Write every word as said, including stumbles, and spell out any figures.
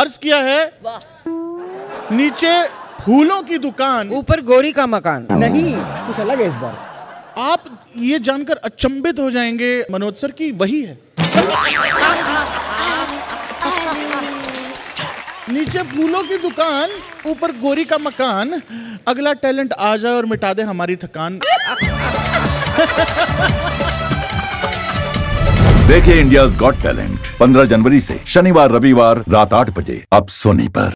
अर्ज किया है नीचे फूलों की दुकान, ऊपर गोरी का मकान। नहीं, कुछ अलग है इस बार। आप ये जानकर अचंभित हो जाएंगे मनोज सर की वही है। नीचे फूलों की दुकान, ऊपर गोरी का मकान। अगला टैलेंट आ जाए और मिटा दे हमारी थकान। देखिए इंडियाज गॉट टैलेंट पंद्रह जनवरी से शनिवार रविवार रात आठ बजे अब सोनी पर।